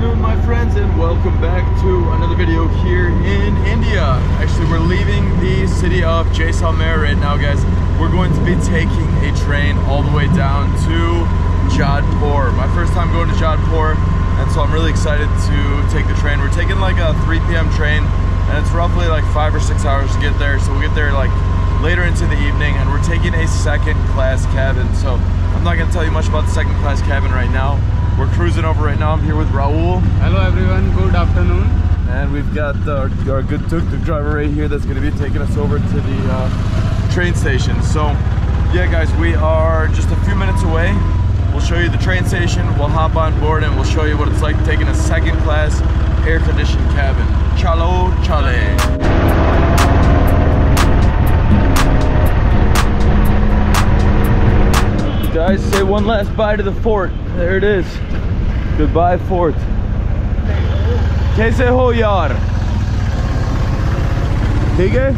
Afternoon, my friends, and welcome back to another video here in India. Actually, we're leaving the city of Jaisalmer right now, guys. We're going to be taking a train all the way down to Jodhpur. My first time going to Jodhpur, and so I'm really excited to take the train. We're taking like a 3 p.m. train, and it's roughly like 5 or 6 hours to get there. So we'll get there like later into the evening, and we're taking a second-class cabin. So I'm not gonna tell you much about the second-class cabin right now. We're cruising over right now. I'm here with Raul. Hello everyone, good afternoon. And we've got our good tuk-tuk driver right here that's going to be taking us over to the train station. So yeah guys, we are just a few minutes away. We'll show you the train station, we'll hop on board, and we'll show you what it's like taking a second-class air-conditioned cabin. Chalo chale. Guys, say one last bye to the fort. There it is. Goodbye, fort. Kaise ho yaar? Theek hai?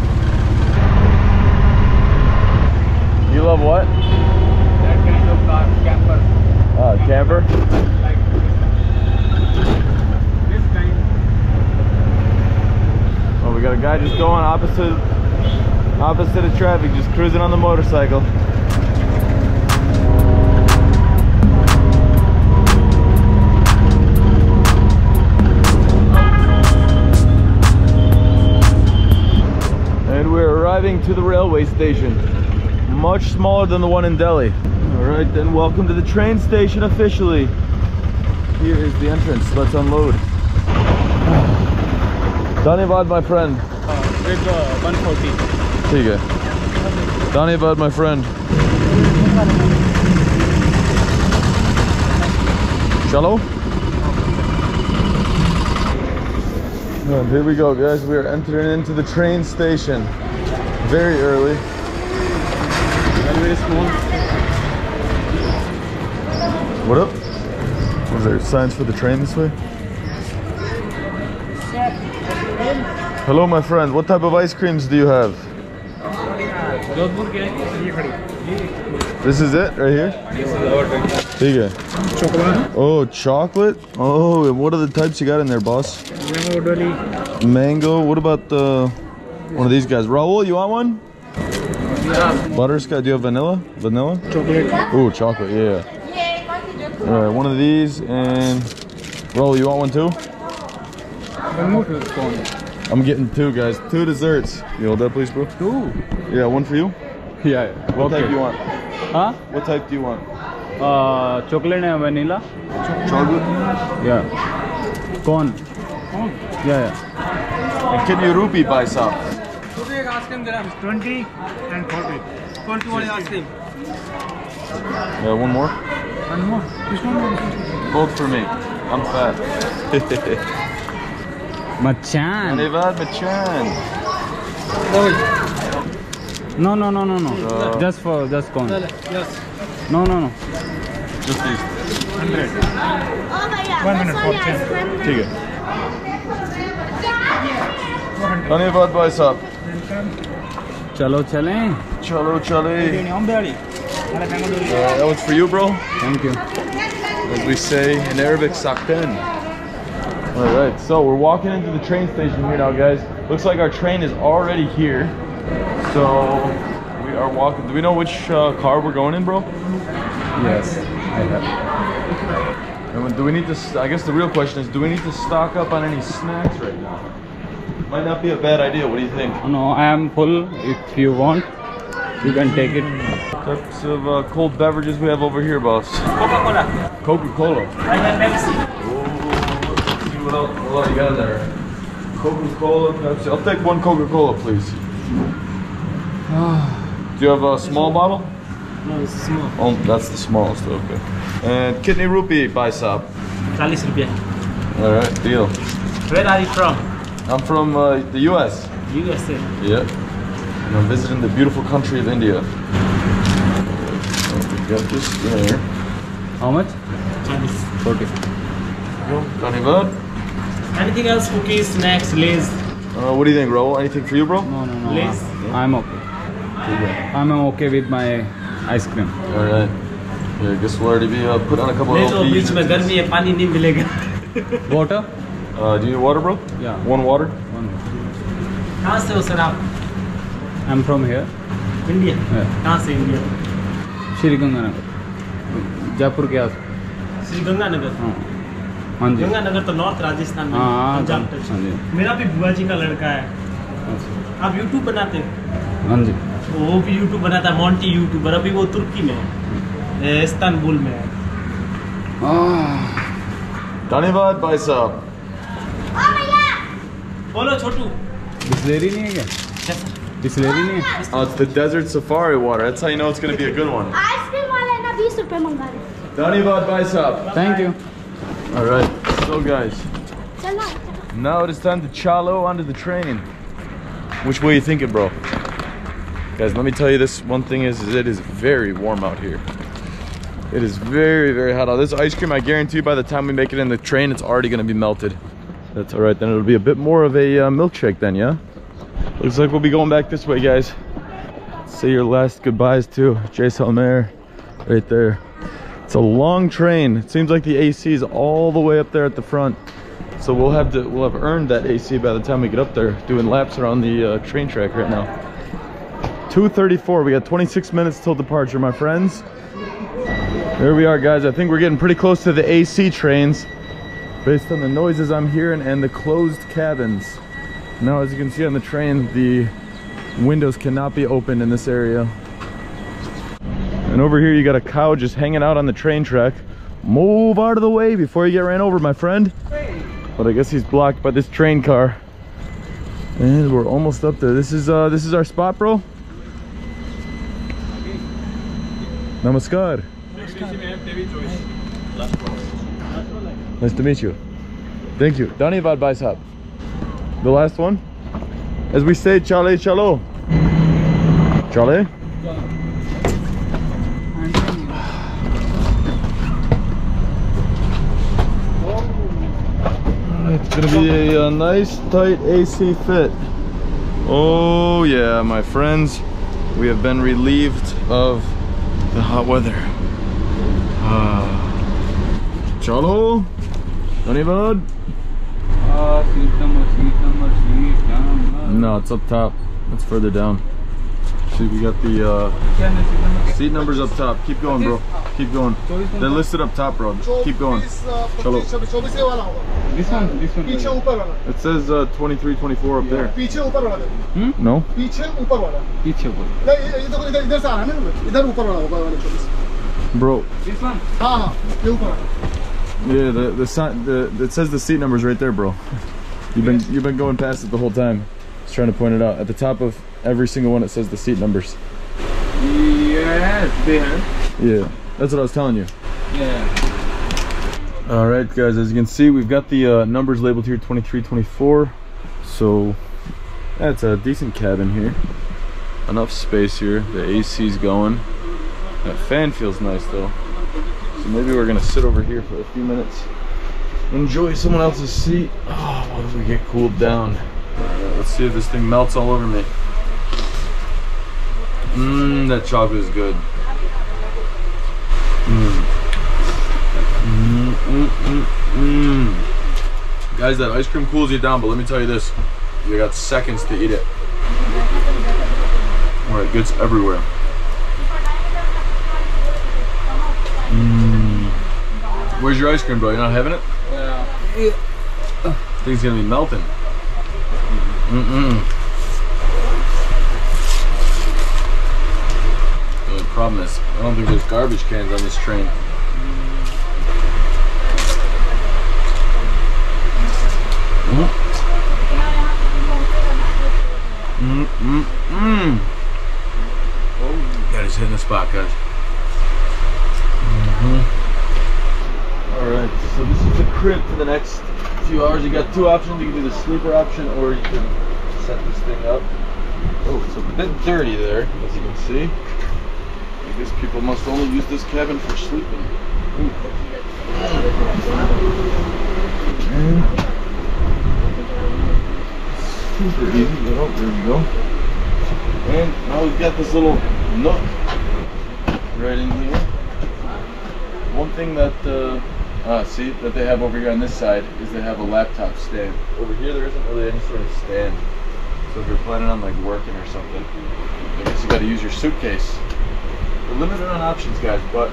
You love what? That kind of car, camper. Camper? Like this kind. Oh, we got a guy just going opposite of traffic, just cruising on the motorcycle. To the railway station, much smaller than the one in Delhi. All right, then, welcome to the train station officially. Here is the entrance. Let's unload. Dhanyavad, my friend. With 140. There you go. Dhanyavad, my friend. Chalo. And here we go, guys. We are entering into the train station. Very early. What up? Was there signs for the train this way? Hello, my friend. What type of ice creams do you have? This is it right here? Here you go. Chocolate. Oh, chocolate? Oh, and what are the types you got in there, boss? Mango. What about the... one of these guys. Raul, you want one? Yeah. Butterscotch. Do you have vanilla? Vanilla? Chocolate. Ooh, chocolate, yeah. Alright, one of these, and... Raul, you want one too? I'm getting two, guys. Two desserts. You hold that, please, bro? Two? Yeah, one for you? Yeah. What type do you want? Huh? What type do you want? Chocolate and vanilla. Chocolate? Yeah. Corn. Corn? Yeah, yeah. And can you rupee buy some? 20 and 40. 40 only ice cream. Yeah, one more? One more. This one? Both for me. I'm fat. Machan. Machan. No, no, no, no, no. Just for, just corn. Yes. No, no, no. Just these. 100. Oh my god. 100. Take it. Dhanyavad, boys up. Chalo chale. Chalo chale. That one's for you, bro. Thank you. As we say in Arabic, sakten. Alright, so we're walking into the train station here now, guys. Looks like our train is already here. So, we are walking. Do we know which car we're going in, bro? Yes, I have. And do we need to, I guess the real question is, do we need to stock up on any snacks right now? Might not be a bad idea, what do you think? No, I am full. If you want, you can take it. What types of cold beverages we have over here, boss? Coca-Cola. Coca-Cola. I have Pepsi. Oh, let's see what else, you got in there. Coca-Cola, Pepsi. I'll take one Coca-Cola, please. Do you have a small bottle? No, it's small. Oh, that's the smallest, okay. And kidney rupee, paisa. 40 rupiah. Alright, deal. Where are you from? I'm from the U.S. USA. Yeah. And I'm visiting the beautiful country of India. We got this there. How much? 40. Dhanyavad. Anything else? Cookies, snacks, Lays. What do you think, Raul? Anything for you, bro? No, no, no. Lays. I'm okay. I'm okay with my ice cream. All right. Yeah, I guess we'll already be put on a couple of LPs. Water? Do you need water, bro? Yeah. One water? One water. Namaste, sir. I'm from here. India? Yeah. Namaste, India. Shri Ganga Nagar. Jaipur ke aas. Shri Ganga Nagar? हाँ जी। गंगा नगर तो north Rajasthan में Punjab touch. मेरा भी बुआ जी का लड़का है। आप YouTube बनाते हैं? हाँ जी। वो भी YouTube बनाता है, मॉन्टी यूट्यूबर। अभी वो तुर्की में है, इस्तांबुल में है। धन्यवाद भाई साहब। बोलो छोटू। बिस्लेरी नहीं है क्या? बिस्लेरी नहीं है? It's the desert safari water. That's how you know it's going to be a good one. Ice cream वाला ना 20 रुपए मंगा रहे। धन्यवाद भाई साहब। Thank you. All right, so guys, now it is time to chalo onto the train. Which way you thinking, bro? Guys, let me tell you this one thing is it is very warm out here. It is very, very hot out. This ice cream, I guarantee you by the time we make it in the train, it's already gonna be melted. That's all right, then it'll be a bit more of a milkshake then, yeah? Looks like we'll be going back this way, guys. Say your last goodbyes to Jaisalmer right there. It's a long train. It seems like the AC is all the way up there at the front. So we'll have earned that AC by the time we get up there, doing laps around the train track right now. 2:34, we got 26 minutes till departure, my friends. There we are, guys. I think we're getting pretty close to the AC trains based on the noises I'm hearing and the closed cabins. Now, as you can see on the train, the windows cannot be opened in this area. And over here you got a cow just hanging out on the train track. Move out of the way before you get ran over, my friend. But I guess he's blocked by this train car. And we're almost up there. This is our spot, bro. Namaskar. Namaskar. Nice to meet you. Thank you. Dhanyavad bhai sahab. The last one. As we say, chale chalo. Chale? It's gonna be a nice tight AC fit. Oh yeah, my friends, we have been relieved of the hot weather. Chalo, Dhanyavad. No, it's up top. It's further down. See, we got the seat numbers up top. Keep going, bro. Keep going. They're listed up top, bro. Keep going. Chalo. This one. It says 23, 24 up there. Hmm? No. Bro. This one? Yeah, the it says the seat numbers right there, bro. You've been going past it the whole time. Just trying to point it out. At the top of every single one it says the seat numbers. Yes, there. Yeah, that's what I was telling you. Yeah. All right, guys, as you can see, we've got the numbers labeled here, 23, 24. So that's a decent cabin here. Enough space here. The AC's going. That fan feels nice, though. So maybe we're going to sit over here for a few minutes. Enjoy someone else's seat. Oh, what if we get cooled down? All right, let's see if this thing melts all over me. Mmm, that chocolate is good. Guys, that ice cream cools you down, but let me tell you this. You got seconds to eat it. Or it gets everywhere. Where's your ice cream, bro? You're not having it? Yeah. I think it's gonna be melting. The problem is, I don't think there's garbage cans on this train. That is hitting the spot, guys. Alright, so this is the crib for the next few hours. You got two options. You can do the sleeper option, or you can set this thing up. Oh, it's a bit dirty there, as you can see. I guess people must only use this cabin for sleeping. Super easy. Oh, there we go. And now we've got this little nook right in here. One thing that See, that they have over here on this side is they have a laptop stand. Over here there isn't really any sort of stand. So if you're planning on like working or something, I guess you gotta use your suitcase. We're limited on options, guys, but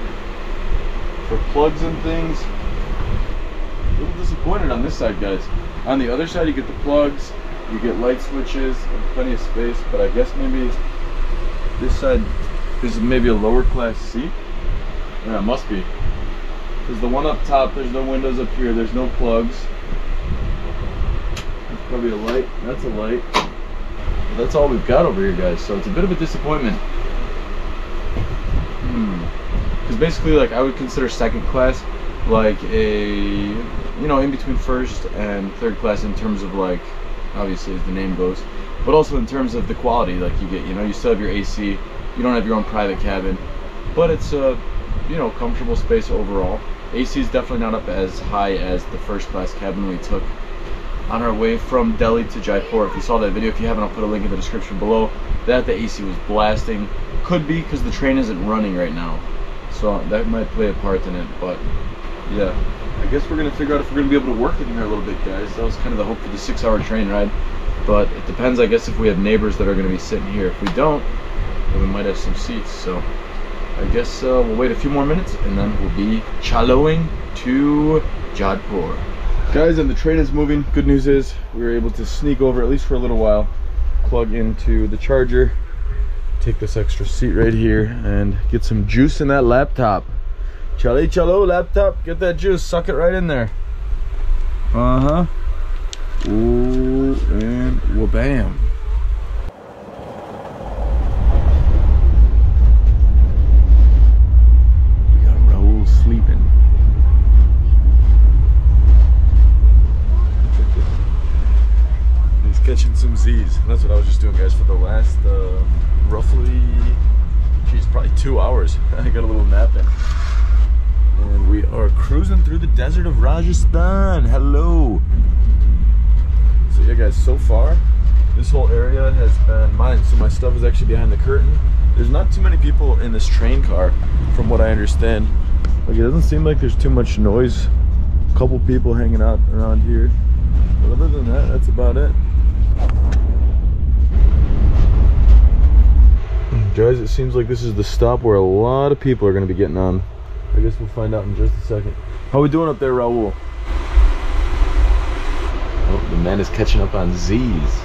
for plugs and things, a little disappointed on this side, guys. On the other side you get the plugs, you get light switches, and plenty of space, but I guess maybe this side is maybe a lower class seat. Yeah, it must be. There's the one up top, there's no windows up here, there's no plugs. That's probably a light, that's a light. But that's all we've got over here, guys, so it's a bit of a disappointment. Because basically, like, I would consider second class like a, you know, in between first and third class in terms of, like, obviously as the name goes, but also in terms of the quality, like, you get, you know, you still have your AC, you don't have your own private cabin, but it's a, you know, comfortable space overall. AC is definitely not up as high as the first class cabin we took on our way from Delhi to Jaipur. If you saw that video, if you haven't, I'll put a link in the description below. That the AC was blasting. Could be because the train isn't running right now, so that might play a part in it. But yeah, I guess we're gonna figure out if we're gonna be able to work in here a little bit, guys. That was kind of the hope for the 6-hour train ride, but it depends, I guess, if we have neighbors that are gonna be sitting here. If we don't, then we might have some seats. So I guess we'll wait a few more minutes and then we'll be chaloing to Jodhpur. Guys, and the train is moving. Good news is we were able to sneak over, at least for a little while, plug into the charger, take this extra seat right here, and get some juice in that laptop. Chale chalo laptop, get that juice, suck it right in there. Ooh, and wabam. Catching some Z's. That's what I was just doing, guys, for the last roughly, geez, probably 2 hours. I got a little nap in. And we are cruising through the desert of Rajasthan. Hello. So yeah, guys, so far this whole area has been mine. So my stuff is actually behind the curtain. There's not too many people in this train car from what I understand. Like, it doesn't seem like there's too much noise. A couple people hanging out around here. But other than that, that's about it. Guys, it seems like this is the stop where a lot of people are going to be getting on. I guess we'll find out in just a second. How are we doing up there, Raul? Oh, the man is catching up on Z's.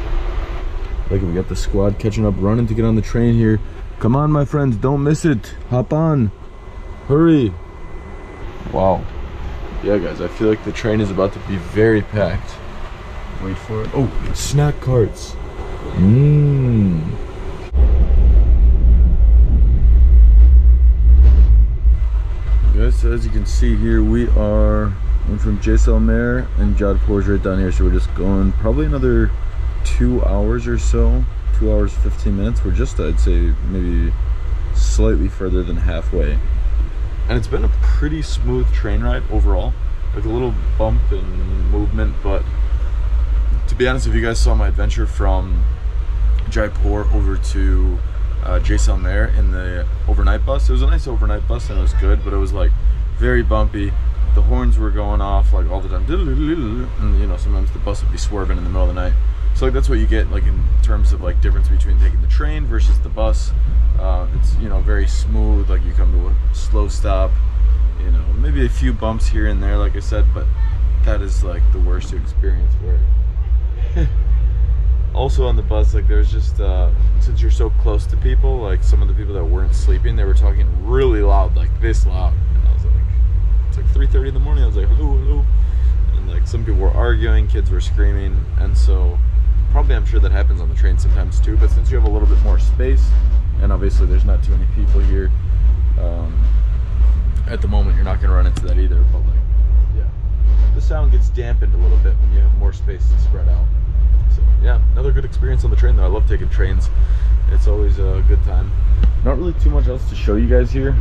Look, we got the squad catching up, running to get on the train here. Come on, my friends, don't miss it. Hop on. Hurry. Wow. Yeah, guys, I feel like the train is about to be very packed. Wait for it. Oh, snack carts. Guys, so as you can see here, we are from Jaisalmer, and Jodhpur is right down here, so we're just going probably another 2 hours or so. 2 hours, 15 minutes. We're just, I'd say, maybe slightly further than halfway. And it's been a pretty smooth train ride overall. Like a little bump and movement, but to be honest, if you guys saw my adventure from Jaipur over to Jaisalmer in the overnight bus, it was a nice overnight bus and it was good, but it was like very bumpy. The horns were going off like all the time, and you know, sometimes the bus would be swerving in the middle of the night. So like, that's what you get like in terms of like difference between taking the train versus the bus. It's, you know, very smooth. Like, you come to a slow stop, you know, maybe a few bumps here and there, like I said, but that is like the worst experience where. Also on the bus, like, there's just since you're so close to people, like some of the people that weren't sleeping, they were talking really loud, like this loud, and I was like, it's like 3:30 in the morning, I was like, hello, hello, and like some people were arguing, kids were screaming, and so probably, I'm sure that happens on the train sometimes too, but since you have a little bit more space, and obviously there's not too many people here at the moment, you're not going to run into that either, but like, the sound gets dampened a little bit when you have more space to spread out. So yeah, another good experience on the train though. I love taking trains. It's always a good time. Not really too much else to show you guys here.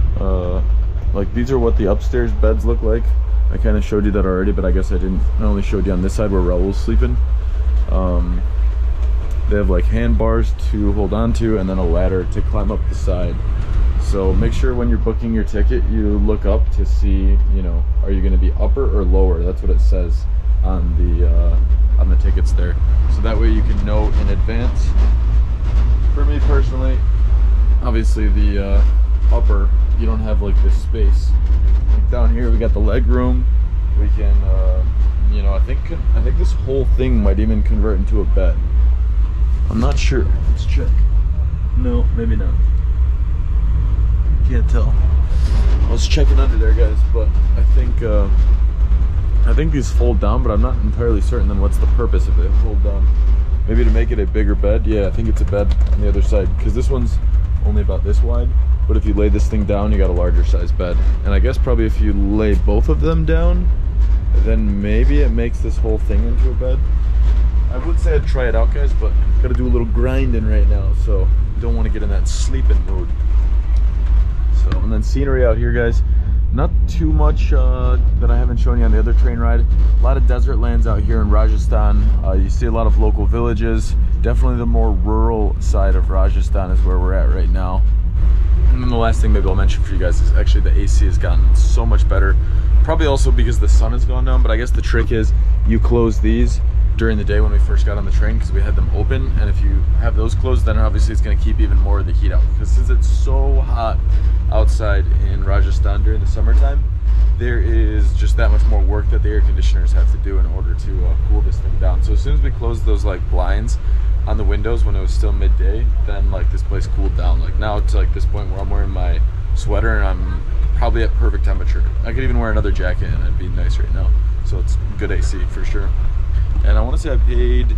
Like, these are what the upstairs beds look like. I kind of showed you that already, but I guess I didn't. I only showed you on this side where Raul's sleeping. They have like handbars to hold on to and then a ladder to climb up the side. So make sure when you're booking your ticket, you look up to see, you know, are you going to be upper or lower? That's what it says on the tickets there. So that way you can know in advance. For me personally, obviously the upper, you don't have like this space. Like down here, we got the leg room. We can, you know, I think this whole thing might even convert into a bed. I'm not sure. Let's check. No, maybe not. Can't tell. I was checking under there, guys, but I think these fold down, but I'm not entirely certain then what's the purpose if they fold down. Maybe to make it a bigger bed. Yeah, I think it's a bed on the other side because this one's only about this wide, but if you lay this thing down, you got a larger size bed. And I guess probably if you lay both of them down, then maybe it makes this whole thing into a bed. I would say I'd try it out, guys, but gotta do a little grinding right now, so don't want to get in that sleeping mode. So, and then scenery out here, guys, not too much that I haven't shown you on the other train ride. A lot of desert lands out here in Rajasthan. You see a lot of local villages. Definitely the more rural side of Rajasthan is where we're at right now. And then the last thing maybe I'll mention for you guys is actually the AC has gotten so much better. Probably also because the sun has gone down, but I guess the trick is you close these during the day when we first got on the train because we had them open, and if you have those closed, then obviously it's going to keep even more of the heat out, because since it's so hot outside in Rajasthan during the summertime, there is just that much more work that the air conditioners have to do in order to cool this thing down. So as soon as we closed those like blinds on the windows when it was still midday, then like this place cooled down. Like now to like this point where I'm wearing my sweater and I'm probably at perfect temperature. I could even wear another jacket and it'd be nice right now. So it's good AC for sure. And I want to say I paid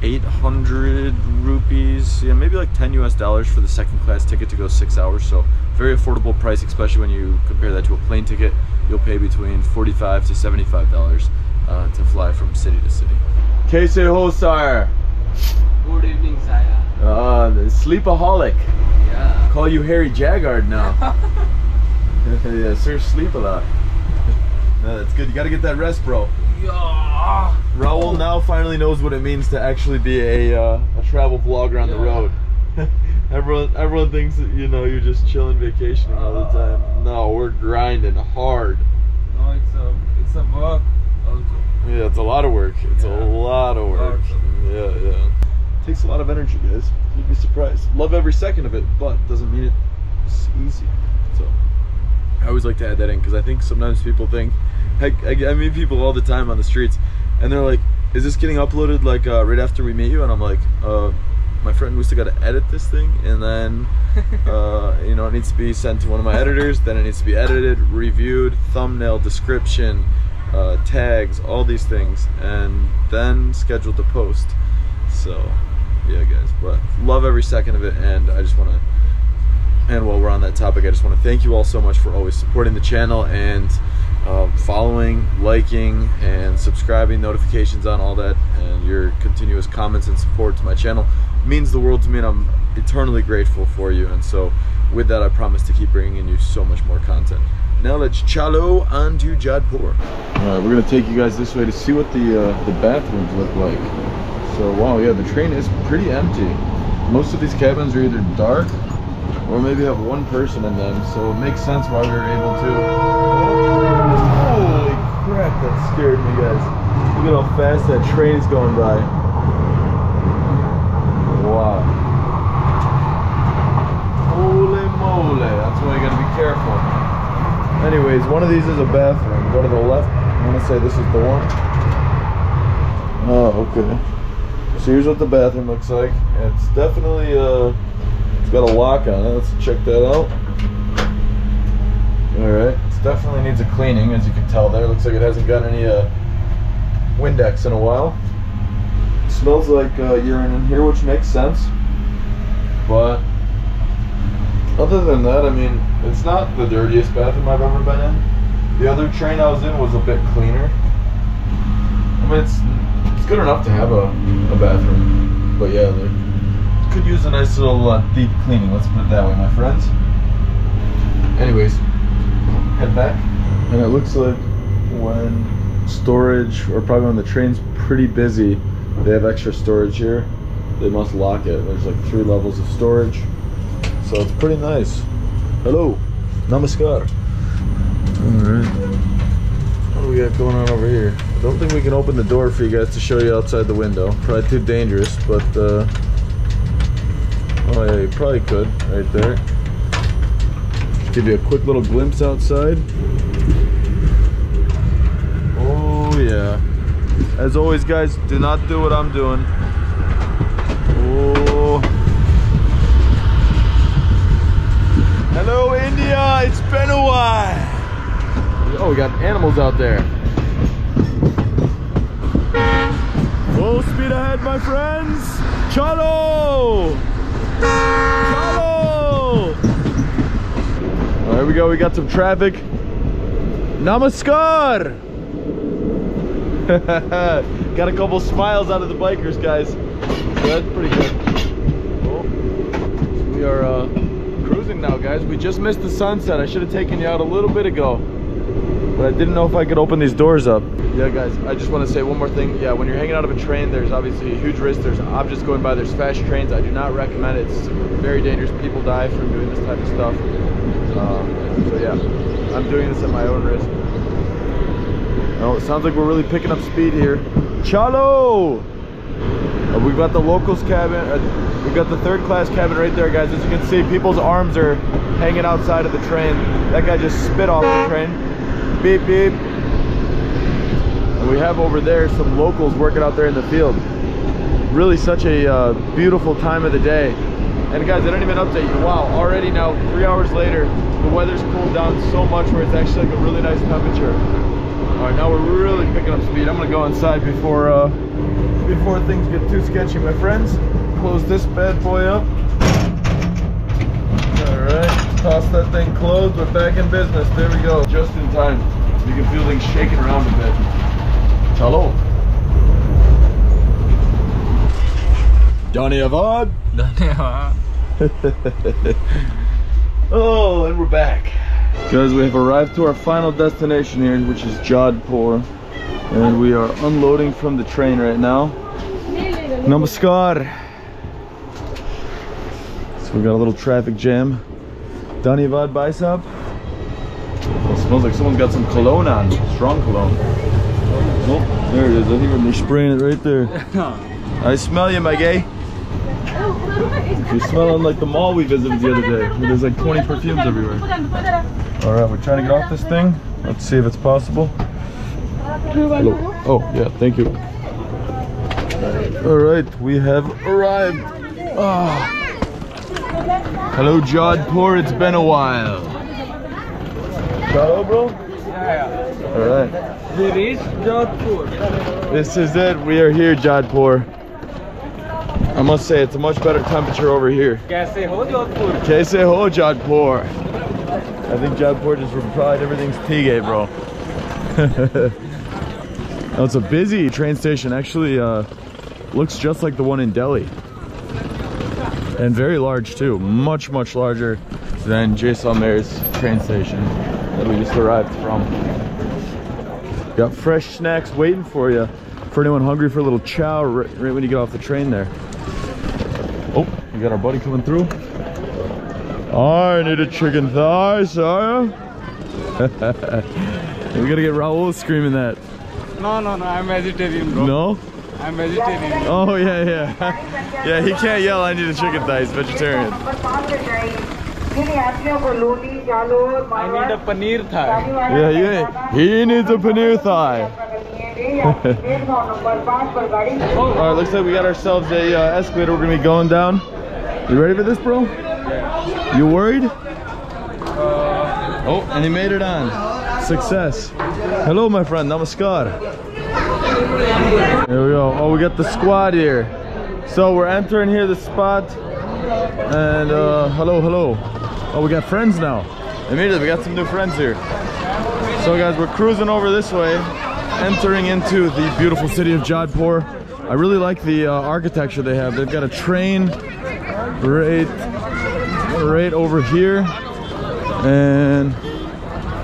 800 rupees, yeah, maybe like $10 US for the second class ticket to go 6 hours. So very affordable price, especially when you compare that to a plane ticket. You'll pay between $45 to $75 to fly from city to city. Kaise ho, sire? Good evening, sire. Sleepaholic. Yeah. Call you Harry Jaggard now. Yeah, sir, sleep a lot. No, that's good. You got to get that rest, bro. Yeah. Raul now finally knows what it means to actually be a travel vlogger on the road. Everyone thinks that, you know, you're just chilling, vacationing all the time. No, we're grinding hard. No, it's a work also. Yeah, it's a lot of work. It's a lot of work. Yeah. It takes a lot of energy, guys. You'd be surprised. Love every second of it, but doesn't mean it's easy. So I always like to add that in, because I think sometimes people think, heck, I meet people all the time on the streets, and they're like, is this getting uploaded like right after we meet you? And I'm like, my friend Musa got to edit this thing, and then you know, it needs to be sent to one of my editors, then it needs to be edited, reviewed, thumbnail, description, tags, all these things, and then scheduled to post. So yeah, guys, but love every second of it. And I just want to, and while we're on that topic, I just want to thank you all so much for always supporting the channel and following, liking, and subscribing, notifications on, all that, and your continuous comments and support to my channel means the world to me, and I'm eternally grateful for you. And so with that, I promise to keep bringing you so much more content. Now let's chalo on to Jodhpur. Alright, we're going to take you guys this way to see what the bathrooms look like. So wow, yeah, the train is pretty empty. Most of these cabins are either dark or maybe have one person in them, so it makes sense why we were able to. Holy crap, that scared me, guys. Look at how fast that train's going by. Wow. Holy moly, that's why you gotta be careful. Anyways, one of these is a bathroom. Go to the left. I'm gonna say this is the one. Oh, okay. So here's what the bathroom looks like. It's definitely got a lock on it. Let's check that out. Alright, it definitely needs a cleaning, as you can tell there. Looks like it hasn't gotten any Windex in a while. It smells like urine in here, which makes sense. But other than that, I mean, it's not the dirtiest bathroom I've ever been in. The other train I was in was a bit cleaner. I mean, it's good enough to have a bathroom. But yeah, like, could use a nice little deep cleaning, let's put it that way, my friends. Anyways, head back, and it looks like when storage, or probably when the train's pretty busy, they have extra storage here. They must lock it. There's like 3 levels of storage, so it's pretty nice. Hello. Namaskar. Alright. What do we got going on over here? I don't think we can open the door for you guys to show you outside the window. Probably too dangerous, but oh, yeah, you probably could right there. Just give you a quick little glimpse outside. Oh yeah. As always, guys, do not do what I'm doing. Oh. Hello, India. It's been a while. Oh, we got animals out there. Full speed ahead, my friends. Chalo. Chalo. There we go. We got some traffic. Namaskar. Got a couple smiles out of the bikers, guys. So that's pretty good. Cool. We are cruising now, guys. We just missed the sunset. I should have taken you out a little bit ago, but I didn't know if I could open these doors up. Yeah, guys, I just want to say one more thing. Yeah, when you're hanging out of a train, there's obviously a huge risk. There's objects going by. There's fast trains. I do not recommend it. It's very dangerous. People die from doing this type of stuff. So yeah, I'm doing this at my own risk. Oh, it sounds like we're really picking up speed here. Chalo! We've got the locals cabin. We've got the third-class cabin right there, guys. As you can see, people's arms are hanging outside of the train. That guy just spit off the train. Beep, beep. And we have over there some locals working out there in the field. Really such a beautiful time of the day. And guys, I didn't even update you. Wow, already now, 3 hours later, the weather's cooled down so much where it's actually like a really nice temperature. All right, now we're really picking up speed. I'm gonna go inside before things get too sketchy, my friends. Close this bad boy up. All right, toss that thing closed. We're back in business. There we go. Just in time. You can feel things shaking around a bit. Hello. Dhani Avad. Oh, and we're back. Guys, we have arrived to our final destination here, which is Jodhpur, and we are unloading from the train right now. Namaskar. So we got a little traffic jam. Dhanyavad bhai sahab. Well, it smells like someone's got some cologne on, strong cologne. Oh, there it is. I think we're spraying it right there. I smell you, my gay. You're smelling like the mall we visited the other day. There's like 20 perfumes everywhere. All right, we're trying to get off this thing. Let's see if it's possible. Hello. Oh, yeah, thank you. All right, we have arrived. Oh. Hello, Jodhpur. It's been a while. Hello, bro. All right. We reached Jodhpur. This is it. We are here, Jodhpur. I must say, it's a much better temperature over here. Kaise ho Jodhpur? Kaise ho Jodhpur? I think Jodhpur just replied, everything's Tige, bro. Now, it's a busy train station. Actually, looks just like the one in Delhi. And very large, too. Much, much larger than Jaisalmer's train station that we just arrived from. Got fresh snacks waiting for you. For anyone hungry for a little chow right when you get off the train there. Oh, we got our buddy coming through. I need a chicken thigh, sir. We gotta get Raul screaming that. No, I'm vegetarian, bro. No? I'm vegetarian. Oh, yeah. Yeah, he can't yell, I need a chicken thigh, he's vegetarian. I need a paneer thigh. Yeah, he needs a paneer thigh. Alright, looks like we got ourselves a escalator. We're gonna be going down. You ready for this, bro? Yeah. You worried? Oh, and he made it on. Success. Hello, my friend. Namaskar. Here we go. Oh, we got the squad here. So we're entering here the spot. And hello. Oh, we got friends now. Immediately, we got some new friends here. So, guys, we're cruising over this way. Entering into the beautiful city of Jodhpur. I really like the architecture they have. They've got a train right over here, and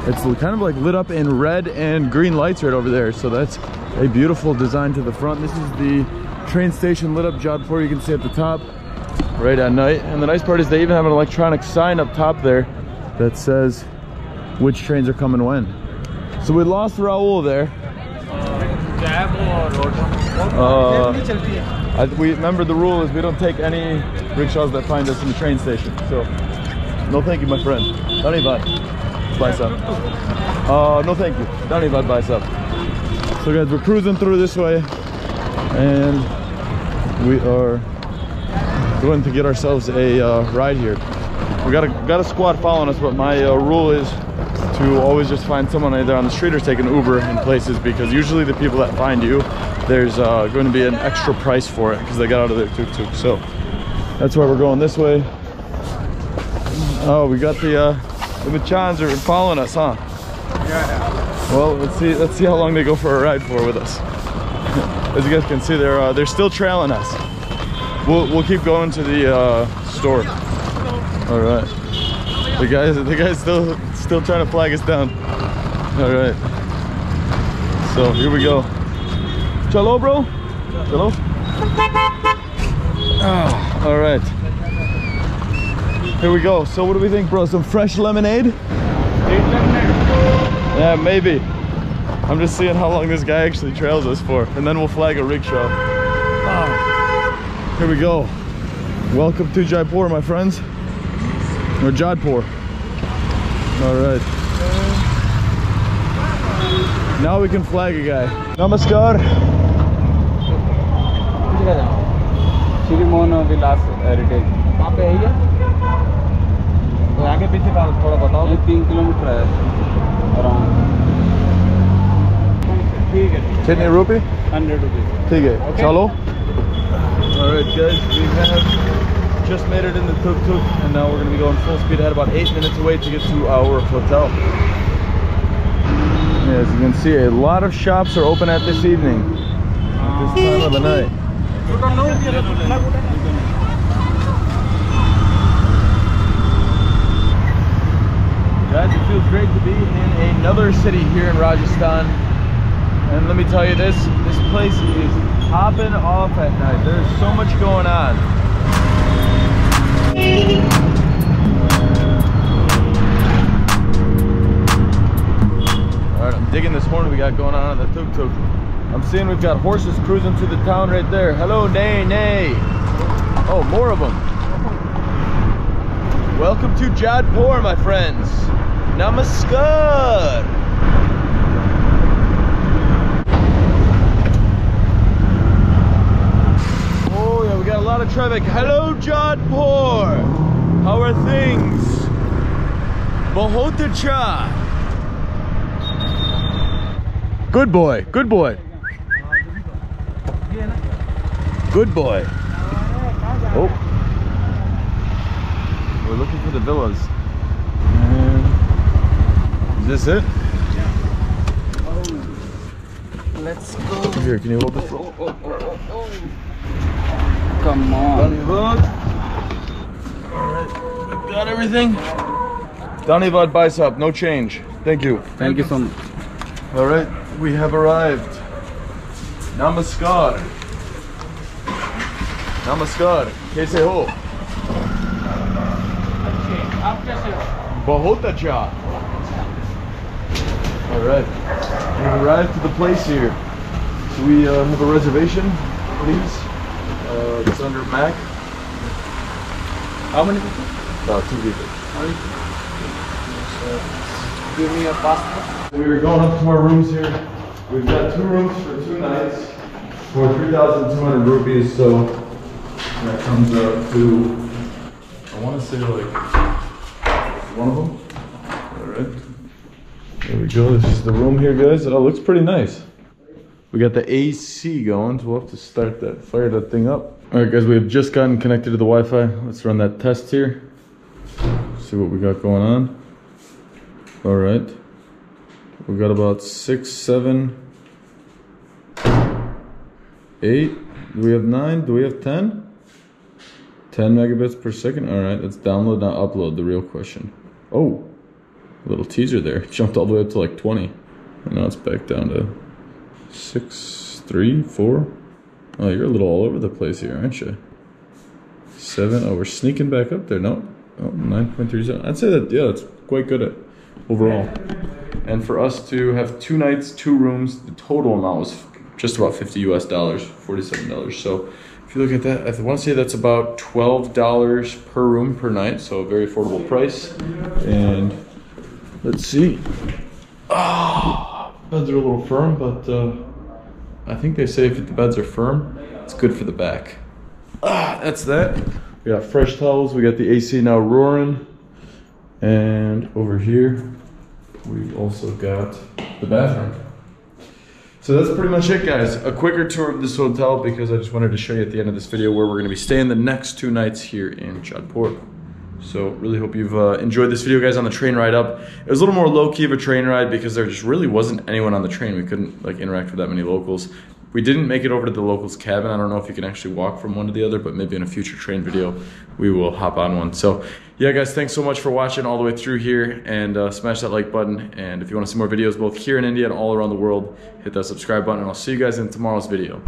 it's kind of like lit up in red and green lights right over there. So that's a beautiful design to the front. This is the train station lit up Jodhpur. You can see at the top right at night. And the nice part is they even have an electronic sign up top there that says which trains are coming when. So we lost Raul there. We remember the rule is we don't take any rickshaws that find us in the train station. So no thank you, my friend. No thank you. So guys, we're cruising through this way and we are going to get ourselves a ride here. We got a squad following us, but my rule is to always just find someone either on the street or take an Uber in places, because usually the people that find you, there's going to be an extra price for it because they got out of their tuk-tuk. So that's why we're going this way. Oh, we got the Machans are following us, huh? Yeah. Well, let's see how long they go for a ride for with us. As you guys can see, they're still trailing us. We'll keep going to the store. All right. The guys still trying to flag us down. All right. So here we go. Chalo, bro. Chalo. Oh, all right. Here we go. So what do we think, bro? Some fresh lemonade? Yeah, maybe. I'm just seeing how long this guy actually trails us for, and then we'll flag a rickshaw. Oh. Here we go. Welcome to Jaipur, my friends. Or Jodhpur. Alright. Now we can flag a guy. Namaskar. Shri Mona Vilas Heritage. It's 3 kilometers around. 10 rupee? 100 rupees. Okay. Chalo. Alright guys, we have just made it in the tuk-tuk and now we're gonna be going full speed ahead, about 8 minutes away to get to our hotel. Yeah, as you can see, a lot of shops are open at this evening, at this time of the night. Guys, it feels great to be in another city here in Rajasthan. And let me tell you, this place is popping off at night. There's so much going on. Alright, I'm digging this horn we got going on the tuk-tuk. I'm seeing we've got horses cruising through the town right there. Hello, nay, nay. Oh, more of them. Welcome to Jodhpur, my friends. Namaskar. Got a lot of traffic. Hello, Jodhpur. How are things? Bahut acha. Good boy. Good boy. Good boy. Oh, we're looking for the villas. Is this it? Let's go. Here, can you open it? Come on. Alright, I've got everything. Dhanyavad Bicep, no change. Thank you. Thank you so much. Alright, we have arrived. Namaskar. Namaskar. Kaise ho? Bahut acha. Alright, we've arrived to the place here. So we have a reservation, please. It's under Mac. How many people? About 2 people. Give me a pasta. We were going up to our rooms here. We've got 2 rooms for 2 nights for 3,200 rupees. So that comes up to, I want to say like one of them. All right. There we go. This is the room here, guys. It looks pretty nice. We got the AC going, so we'll have to fire that thing up. All right, guys, we have just gotten connected to the Wi-Fi. Let's run that test here. See what we got going on. All right. We got about 6, 7, 8. Do we have 9? Do we have 10? 10 megabits per second. All right, let's download, not upload, the real question. Oh, a little teaser there. It jumped all the way up to like 20. And now it's back down to 6, 3, 4. Oh, you're a little all over the place here, aren't you? 7. Oh, we're sneaking back up there. No, Oh, 9.37. I'd say that, yeah, it's quite good at overall. And for us to have 2 nights, 2 rooms, the total amount was just about $50 US, $47. So if you look at that, I want to say that's about $12 per room per night. So a very affordable price. And let's see. Ah, beds are a little firm, but I think they say if the beds are firm, it's good for the back. Ah, that's that. We got fresh towels. We got the AC now roaring. And over here, we've also got the bathroom. So that's pretty much it, guys. A quicker tour of this hotel because I just wanted to show you at the end of this video where we're going to be staying the next 2 nights here in Jodhpur. So really hope you've enjoyed this video, guys, on the train ride up. It was a little more low-key of a train ride because there just really wasn't anyone on the train. We couldn't like interact with that many locals. We didn't make it over to the locals' cabin. I don't know if you can actually walk from one to the other, but maybe in a future train video, we will hop on one. So yeah, guys, thanks so much for watching all the way through here, and smash that like button. And if you want to see more videos both here in India and all around the world, hit that subscribe button, and I'll see you guys in tomorrow's video.